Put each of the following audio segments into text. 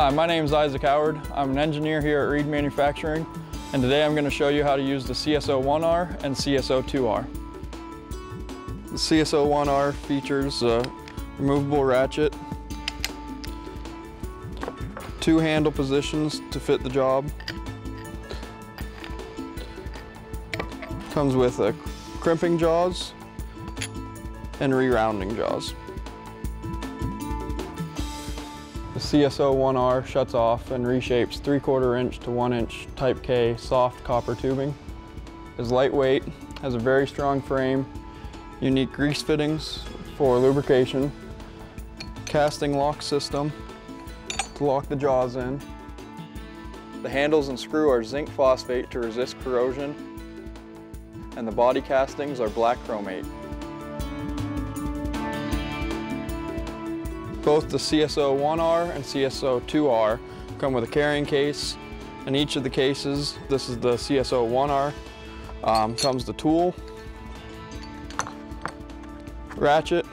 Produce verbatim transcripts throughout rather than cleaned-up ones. Hi, my name is Isaac Howard. I'm an engineer here at Reed Manufacturing, and today I'm going to show you how to use the C S O one R and C S O two R. The C S O one R features a removable ratchet, two handle positions to fit the job, comes with a crimping jaws and rerounding jaws. The C S O one R shuts off and reshapes three quarter inch to one inch Type K soft copper tubing. Is lightweight, has a very strong frame, unique grease fittings for lubrication, casting lock system to lock the jaws in. The handles and screw are zinc phosphate to resist corrosion, and the body castings are black chromate. Both the C S O one R and C S O two R come with a carrying case. In each of the cases, this is the C S O one R, um, comes the tool, ratchet,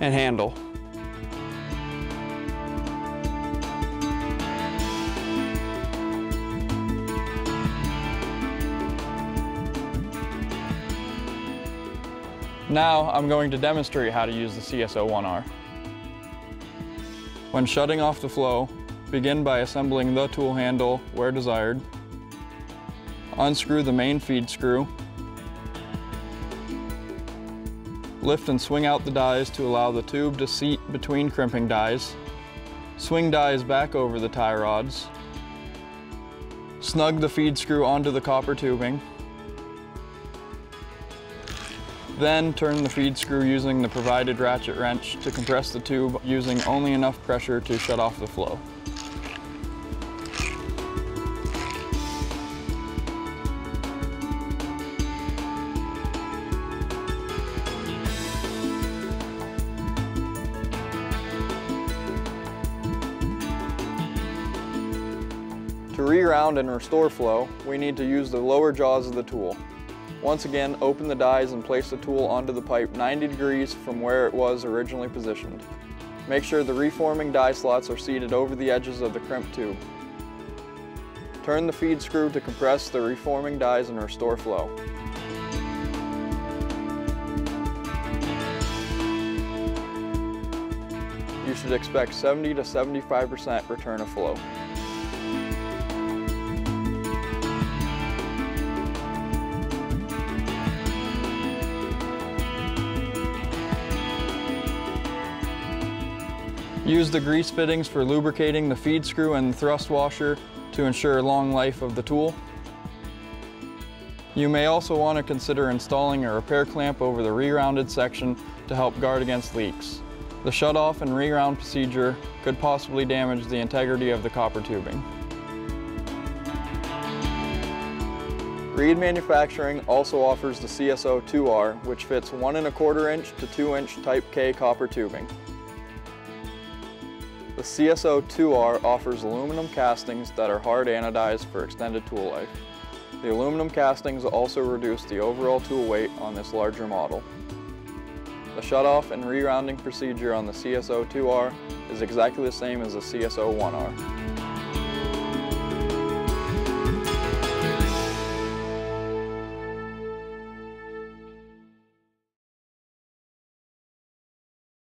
and handle. Now I'm going to demonstrate how to use the C S O one R. When shutting off the flow, begin by assembling the tool handle where desired. Unscrew the main feed screw. Lift and swing out the dies to allow the tube to seat between crimping dies. Swing dies back over the tie rods. Snug the feed screw onto the copper tubing. Then turn the feed screw using the provided ratchet wrench to compress the tube using only enough pressure to shut off the flow. To reround and restore flow, we need to use the lower jaws of the tool. Once again, open the dies and place the tool onto the pipe ninety degrees from where it was originally positioned. Make sure the reforming die slots are seated over the edges of the crimp tube. Turn the feed screw to compress the reforming dies and restore flow. You should expect seventy to seventy-five percent return of flow. Use the grease fittings for lubricating the feed screw and the thrust washer to ensure long life of the tool. You may also want to consider installing a repair clamp over the rerounded section to help guard against leaks. The shutoff and reround procedure could possibly damage the integrity of the copper tubing. Reed Manufacturing also offers the C S O two R, which fits one and a quarter inch to two inch Type K copper tubing. The C S O two R offers aluminum castings that are hard anodized for extended tool life. The aluminum castings also reduce the overall tool weight on this larger model. The shutoff and rerounding procedure on the C S O two R is exactly the same as the C S O one R.